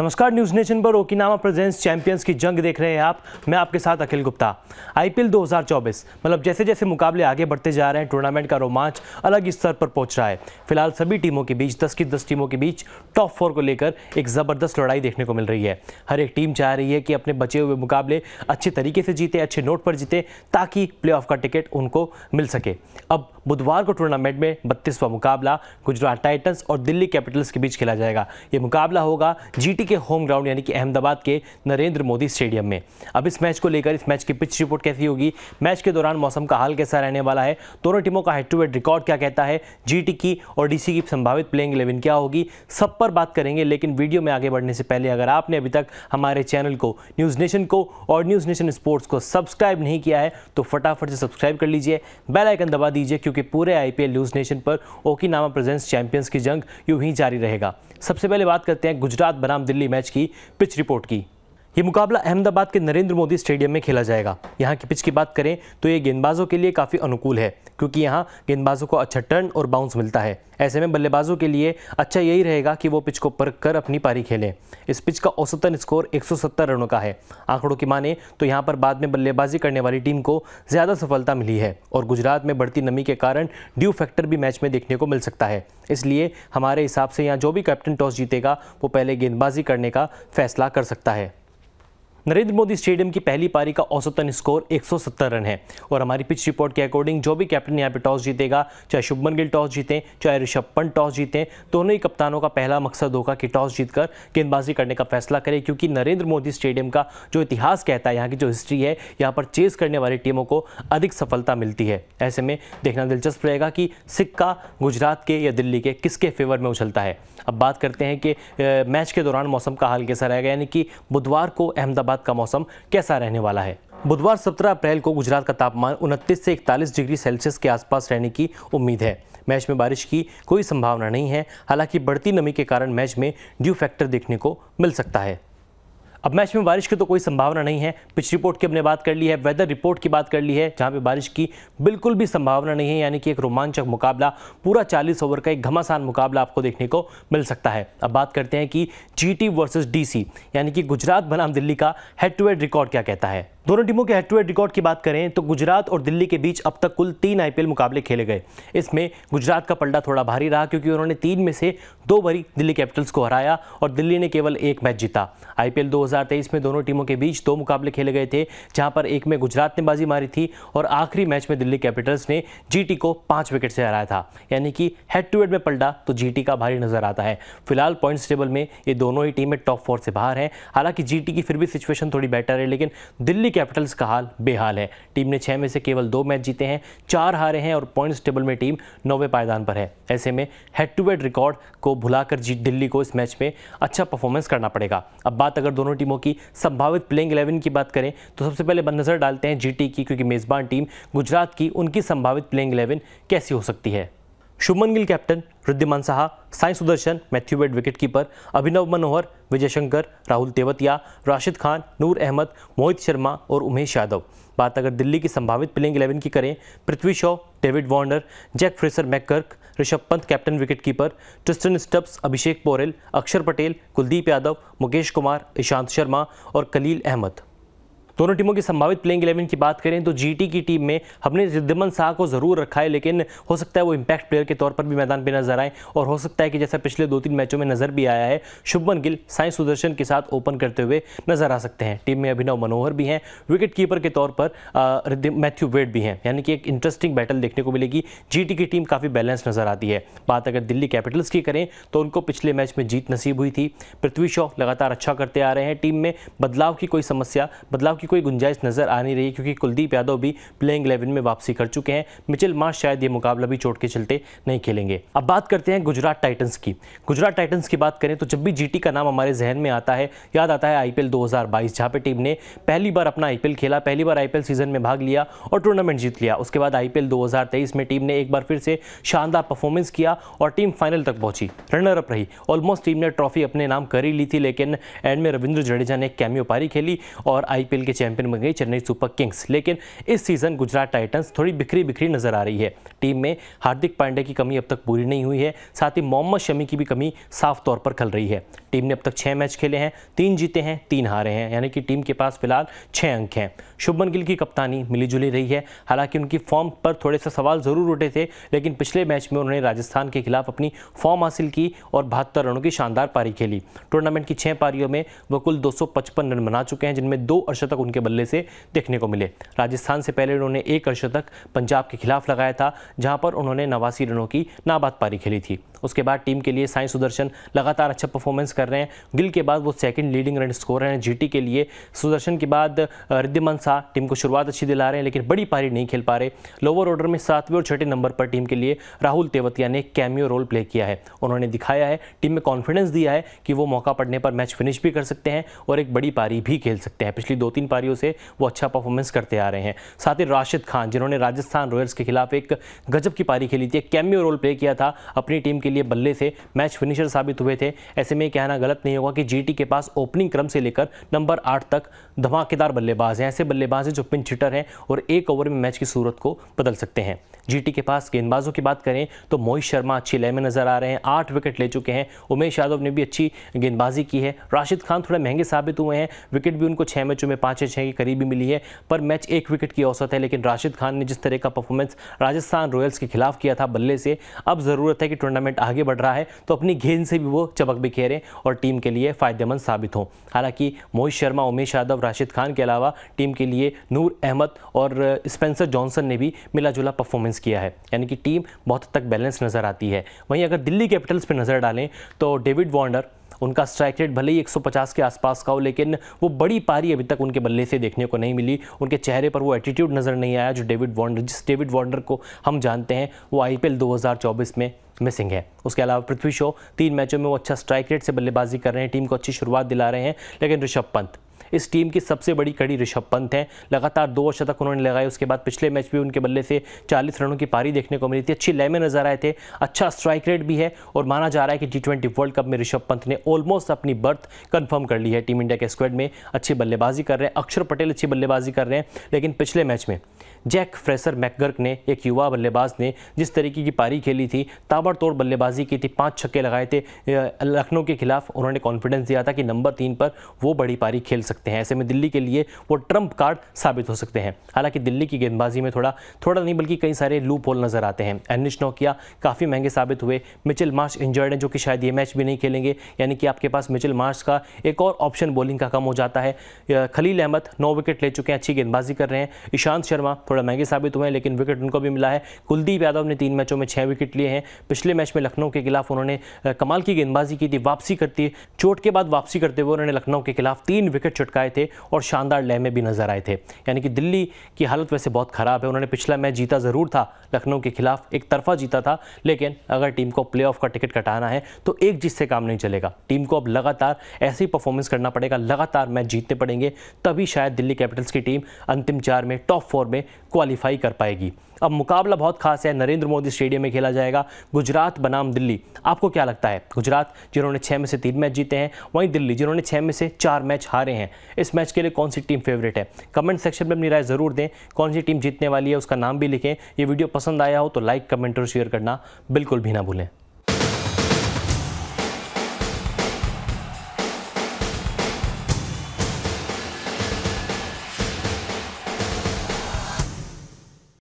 नमस्कार, news nation पर Okinawa presents champions की जंग देख रहे हैं आप। मैं आपके साथ अखिल गुप्ता। आईपीएल 2024 मतलब जैसे जैसे मुकाबले आगे बढ़ते जा रहे हैं, टूर्नामेंट का रोमांच अलग स्तर पर पहुंच रहा है। फिलहाल सभी टीमों के बीच 10 की 10 टीमों के बीच टॉप 4 को लेकर एक ज़बरदस्त लड़ाई देखने को मिल रही है। हर एक टीम चाह रही है कि अपने बचे हुए मुकाबले अच्छे तरीके से जीते, अच्छे नोट पर जीते, ताकि प्ले ऑफ का टिकट उनको मिल सके। अब बुधवार को टूर्नामेंट में 32वां मुकाबला गुजरात टाइटंस और दिल्ली कैपिटल्स के बीच खेला जाएगा। ये मुकाबला होगा जीटी के होम ग्राउंड यानी कि अहमदाबाद के नरेंद्र मोदी स्टेडियम में। अब इस मैच को लेकर इस मैच की पिच रिपोर्ट कैसी होगी, मैच के दौरान मौसम का हाल कैसा रहने वाला है, दोनों टीमों का हेड टू हेड रिकॉर्ड क्या कहता है, जीटी की और डीसी की संभावित प्लेइंग 11 क्या होगी, सब पर बात करेंगे। लेकिन वीडियो में आगे बढ़ने से पहले अगर आपने अभी तक हमारे चैनल को, न्यूज़ नेशन को और न्यूज़ नेशन स्पोर्ट्स को सब्सक्राइब नहीं किया है तो फटाफट से सब्सक्राइब कर लीजिए, बेल आइकन दबा दीजिए, क्योंकि पूरे आईपीएल न्यूज़ नेशन पर ओकिनावा प्रेजेंस चैंपियंस की जंग यूं ही जारी रहेगा। सबसे पहले बात करते हैं गुजरात बनाम दिल्ली मैच की पिच रिपोर्ट की। ये मुकाबला अहमदाबाद के नरेंद्र मोदी स्टेडियम में खेला जाएगा। यहाँ की पिच की बात करें तो ये गेंदबाजों के लिए काफ़ी अनुकूल है, क्योंकि यहाँ गेंदबाजों को अच्छा टर्न और बाउंस मिलता है। ऐसे में बल्लेबाजों के लिए अच्छा यही रहेगा कि वो पिच को परख कर अपनी पारी खेलें। इस पिच का औसतन स्कोर 170 रनों का है। आंकड़ों की माने तो यहाँ पर बाद में बल्लेबाजी करने वाली टीम को ज़्यादा सफलता मिली है और गुजरात में बढ़ती नमी के कारण ड्यू फैक्टर भी मैच में देखने को मिल सकता है। इसलिए हमारे हिसाब से यहाँ जो भी कैप्टन टॉस जीतेगा वो पहले गेंदबाजी करने का फैसला कर सकता है। नरेंद्र मोदी स्टेडियम की पहली पारी का औसतन स्कोर 170 रन है और हमारी पिच रिपोर्ट के अकॉर्डिंग जो भी कैप्टन यहाँ पे टॉस जीतेगा, चाहे शुभमन गिल टॉस जीतें, चाहे ऋषभ पंत टॉस जीतें, दोनों ही कप्तानों का पहला मकसद होगा कि टॉस जीतकर गेंदबाजी करने का फैसला करें, क्योंकि नरेंद्र मोदी स्टेडियम का जो इतिहास कहता है, यहाँ की जो हिस्ट्री है, यहाँ पर चेस करने वाली टीमों को अधिक सफलता मिलती है। ऐसे में देखना दिलचस्प रहेगा कि सिक्का गुजरात के या दिल्ली के किसके फेवर में उछलता है। अब बात करते हैं कि मैच के दौरान मौसम का हाल कैसा रहेगा, यानी कि बुधवार को अहमदाबाद का मौसम कैसा रहने वाला है। बुधवार 17 अप्रैल को गुजरात का तापमान 29 से 41 डिग्री सेल्सियस के आसपास रहने की उम्मीद है। मैच में बारिश की कोई संभावना नहीं है, हालांकि बढ़ती नमी के कारण मैच में ड्यू फैक्टर देखने को मिल सकता है। अब मैच में बारिश की तो कोई संभावना नहीं है। पिच रिपोर्ट की हमने बात कर ली है, वेदर रिपोर्ट की बात कर ली है, जहां पे बारिश की बिल्कुल भी संभावना नहीं है, यानी कि एक रोमांचक मुकाबला, पूरा 40 ओवर का एक घमासान मुकाबला आपको देखने को मिल सकता है। अब बात करते हैं कि जीटी वर्सेस डीसी यानी कि गुजरात बनाम दिल्ली का हेड टू हेड रिकॉर्ड क्या कहता है। दोनों टीमों के हेड टू हेड रिकॉर्ड की बात करें तो गुजरात और दिल्ली के बीच अब तक कुल 3 आईपीएल मुकाबले खेले गए। इसमें गुजरात का पलड़ा थोड़ा भारी रहा, क्योंकि उन्होंने 3 में से 2 बारी दिल्ली कैपिटल्स को हराया और दिल्ली ने केवल 1 मैच जीता। आईपीएल 2023 में दोनों टीमों के बीच 2 मुकाबले खेले गए थे, जहां पर एक में गुजरात ने बाजी मारी थी और आखिरी मैच में दिल्ली कैपिटल्स ने जीटी को 5 विकेट से हराया था। यानी कि हेड टू हेड में पलड़ा तो जीटी का भारी नजर आता है। फिलहाल पॉइंट्स टेबल में ये दोनों ही टीमें टॉप 4 से बाहर हैं। हालांकि जीटी की फिर भी सिचुएशन थोड़ी बेटर है, लेकिन दिल्ली कैपिटल्स का हाल बेहाल है। टीम ने 6 में से केवल 2 मैच जीते हैं, 4 हारे हैं और पॉइंट्स टेबल में टीम 9वें पायदान पर है। ऐसे में हेड टू हेड रिकॉर्ड को भुलाकर दिल्ली को इस मैच में अच्छा परफॉर्मेंस करना पड़ेगा। अब बात अगर दोनों टीमों की संभावित प्लेइंग 11 की बात करें तो सबसे पहले नजर डालते हैं जीटी की, क्योंकि मेजबान टीम गुजरात की, उनकी संभावित प्लेइंग 11 कैसी हो सकती है। Shubman Gill captain, Riddhiman Saha, Sai Sudharsan, Matthew Wade wicketkeeper, Abhinav Manohar, Vijay Shankar, Rahul Tewatia, Rashid Khan, Noor Ahmad, Mohit Sharma और उमेश यादव। बात अगर दिल्ली की संभावित प्लेइंग 11 की करें, Prithvi Shaw, David Warner, Jake Fraser McGurk, Rishabh Pant captain wicketkeeper, Tristan Stubbs, Abhishek Porel, Axar Patel, Kuldeep Yadav, Mukesh Kumar, Ishant Sharma और खलील अहमद। दोनों टीमों की संभावित प्लेइंग 11 की बात करें तो जीटी की टीम में हमने रिद्धिमान साहा को ज़रूर रखा है, लेकिन हो सकता है वो इंपैक्ट प्लेयर के तौर पर भी मैदान पे नजर आए और हो सकता है कि जैसा पिछले 2-3 मैचों में नज़र भी आया है, शुभमन गिल साई सुदर्शन के साथ ओपन करते हुए नजर आ सकते हैं। टीम में अभिनव मनोहर भी हैं, विकेट कीपर के तौर पर मैथ्यू वेड भी हैं, यानी कि एक इंटरेस्टिंग बैटल देखने को मिलेगी। जीटी की टीम काफ़ी बैलेंस नज़र आती है। बात अगर दिल्ली कैपिटल्स की करें तो उनको पिछले मैच में जीत नसीब हुई थी। पृथ्वी शॉ लगातार अच्छा करते आ रहे हैं। टीम में बदलाव की कोई समस्या, बदलाव कोई गुंजाइश नजर आ नहीं रही, क्योंकि कुलदीप यादव भी प्लेइंग 11 में वापसी कर चुके हैं। मिचेल मार्श शायद ये मुकाबला भी चोट के चलते नहीं खेलेंगे। अब बात करते हैं गुजरात टाइटंस की। गुजरात टाइटंस की बात करें तो जब भी जीटी का नाम हमारे जहन में आता है, याद आता है आईपीएल 2022, जहां पे टीम ने पहली बार अपना आईपीएल खेला, पहली बार आईपीएल सीजन में भाग लिया और टूर्नामेंट जीत लिया। उसके बाद आईपीएल 2023 में टीम ने एक बार फिर से शानदार परफॉर्मेंस किया और टीम फाइनल तक पहुंची, रनर अप रही। ऑलमोस्ट टीम ने ट्रॉफी अपने नाम कर ही ली थी, लेकिन एंड में रविंद्र जडेजा ने एक कैमियो पारी खेली और आईपीएल चैंपियन बन गई चेन्नई सुपर किंग्स। लेकिन इस सीजन गुजरात टाइटंस थोड़ी बिखरी बिखरी नजर आ रही है। टीम में हार्दिक पांड्या की कमी अब तक पूरी नहीं हुई है, साथ ही मोहम्मद शमी की भी कमी साफ तौर पर खल रही है। टीम ने अब तक 6 मैच खेले हैं, 3 जीते हैं, 3 हारे हैं, यानी कि टीम के पास फिलहाल 6 अंक हैं। शुभमन गिल की कप्तानी मिलीजुली रही है, हालांकि उनकी फॉर्म पर थोड़े से सवाल जरूर उठे थे, लेकिन पिछले मैच में उन्होंने राजस्थान के खिलाफ अपनी फॉर्म हासिल की और 72 रनों की शानदार पारी खेली। टूर्नामेंट की 6 पारियों में वो कुल 255 रन बना चुके हैं, जिनमें 2 अर्धशतक उनके बल्ले से देखने को मिले। राजस्थान से पहले उन्होंने 1 अर्धशतक पंजाब के खिलाफ लगाया था, जहां पर उन्होंने 89 रनों की नाबाद पारी खेली थी। उसके बाद टीम के लिए साई सुदर्शन लगातार अच्छा परफॉर्मेंस कर रहे हैं। गिल के बाद वो सेकंड लीडिंग रन स्कोरर हैं जीटी के लिए। सुदर्शन के बाद रिद्धिमान शाह टीम को शुरुआत अच्छी दिला रहे हैं, लेकिन बड़ी पारी नहीं खेल पा रहे। लोअर ऑर्डर में 7वें और 6ठे नंबर पर टीम के लिए राहुल तेवतिया ने कैमियो रोल प्ले किया है। उन्होंने दिखाया है, टीम में कॉन्फिडेंस दिया है कि वो मौका पड़ने पर मैच फिनिश भी कर सकते हैं और एक बड़ी पारी भी खेल सकते हैं। पिछली 2-3 पारियों से वो अच्छा परफॉर्मेंस करते आ रहे हैं। साथ ही राशिद खान, जिन्होंने राजस्थान रॉयल्स के खिलाफ एक गजब की पारी खेली थी, कैमियो रोल प्ले किया था, अपनी टीम के लिए बल्ले से मैच फिनिशर साबित हुए थे। ऐसे में कहना गलत नहीं होगा कि जीटी के पास ओपनिंग क्रम से लेकर नंबर 8 तक धमाकेदार बल्लेबाज हैं। ऐसे बल्लेबाज हैं जो पिंच हिटर हैं और 1 ओवर में मैच की सूरत को बदल सकते हैं। जीटी के पास गेंदबाजों की बात करें तो मोहित शर्मा अच्छी लय में नजर आ रहे हैं, 8 विकेट ले चुके हैं। उमेश यादव ने भी अच्छी गेंदबाजी की है। राशिद खान थोड़े महंगे साबित हुए हैं, विकेट भी उनको 6 मैचों में 5 या 6 के करीब ही मिली है, पर मैच 1 विकेट की औसत है। लेकिन राशिद खान ने जिस तरह का परफॉर्मेंस राजस्थान रॉयल्स के खिलाफ किया था बल्ले से, अब ज़रूरत है कि टूर्नामेंट आगे बढ़ रहा है तो अपनी गेंद से भी वो चमक बिखेरें और टीम के लिए फ़ायदेमंद साबित हों। हालांकि मोहित शर्मा, उमेश यादव, राशिद खान के अलावा टीम के लिए नूर अहमद और स्पेंसर जॉनसन ने भी मिला जुला परफॉर्मेंस किया है, यानी कि टीम बहुत हद तक बैलेंस नज़र आती है। वहीं अगर दिल्ली कैपिटल्स पर नज़र डालें तो डेविड वार्नर, उनका स्ट्राइक रेट भले ही 150 के आसपास का हो, लेकिन वो बड़ी पारी अभी तक उनके बल्ले से देखने को नहीं मिली। उनके चेहरे पर वो एटीट्यूड नज़र नहीं आया जो डेविड वार्नर को हम जानते हैं, वो आईपीएल 2024 में मिसिंग है। उसके अलावा पृथ्वी शॉ, 3 मैचों में वो अच्छा स्ट्राइक रेट से बल्लेबाजी कर रहे हैं, टीम को अच्छी शुरुआत दिला रहे हैं। लेकिन ऋषभ पंत, इस टीम की सबसे बड़ी कड़ी ऋषभ पंत हैं। लगातार 2 अर्धशतक उन्होंने लगाए। उसके बाद पिछले मैच भी उनके बल्ले से 40 रनों की पारी देखने को मिली थी, अच्छी लय में नजर आए थे, अच्छा स्ट्राइक रेट भी है और माना जा रहा है कि T20 वर्ल्ड कप में ऋषभ पंत ने ऑलमोस्ट अपनी बर्थ कन्फर्म कर ली है। टीम इंडिया के स्क्वाड में अच्छी बल्लेबाजी कर रहे हैं, अक्षर पटेल अच्छी बल्लेबाजी कर रहे हैं। लेकिन पिछले मैच में जैक फ्रेसर मैकगर्क ने, एक युवा बल्लेबाज ने जिस तरीके की पारी खेली थी, ताबड़तोड़ बल्लेबाजी की थी, 5 छक्के लगाए थे लखनऊ के खिलाफ। उन्होंने कॉन्फिडेंस दिया था कि नंबर 3 पर वो बड़ी पारी खेल सकते हैं। ऐसे में दिल्ली के लिए वो ट्रम्प कार्ड साबित हो सकते हैं। हालांकि दिल्ली की गेंदबाजी में थोड़ा नहीं बल्कि कई सारे लूप होल नजर आते हैं। एनिश नोकिया काफ़ी महंगे साबित हुए, मिचेल मार्श इंजर्ड हैं जो कि शायद ये मैच भी नहीं खेलेंगे, यानी कि आपके पास मिचेल मार्श का एक और ऑप्शन बॉलिंग का कम हो जाता है। खलील अहमद 9 विकेट ले चुके हैं, अच्छी गेंदबाजी कर रहे हैं। ईशांत शर्मा थोड़ा महंगे साबित हुए हैं, लेकिन विकेट उनको भी मिला है। कुलदीप यादव ने 3 मैचों में 6 विकेट लिए हैं। पिछले मैच में लखनऊ के खिलाफ उन्होंने कमाल की गेंदबाजी की थी, वापसी करती चोट के बाद वापसी करते हुए उन्होंने लखनऊ के खिलाफ 3 विकेट चटकाए थे और शानदार लय में भी नजर आए थे। यानी कि दिल्ली की हालत वैसे बहुत खराब है। उन्होंने पिछला मैच जीता ज़रूर था, लखनऊ के खिलाफ एक तरफा जीता था, लेकिन अगर टीम को प्लेऑफ का टिकट कटाना है तो एक जीत से काम नहीं चलेगा। टीम को अब लगातार ऐसी परफॉर्मेंस करना पड़ेगा, लगातार मैच जीतने पड़ेंगे, तभी शायद दिल्ली कैपिटल्स की टीम अंतिम 4 में टॉप 4 में क्वालिफाई कर पाएगी। अब मुकाबला बहुत खास है, नरेंद्र मोदी स्टेडियम में खेला जाएगा, गुजरात बनाम दिल्ली। आपको क्या लगता है? गुजरात जिन्होंने 6 में से 3 मैच जीते हैं, वहीं दिल्ली जिन्होंने 6 में से 4 मैच हारे हैं, इस मैच के लिए कौन सी टीम फेवरेट है? कमेंट सेक्शन में अपनी राय जरूर दें। कौन सी टीम जीतने वाली है उसका नाम भी लिखें। ये वीडियो पसंद आया हो तो लाइक, कमेंट और शेयर करना बिल्कुल भी ना भूलें।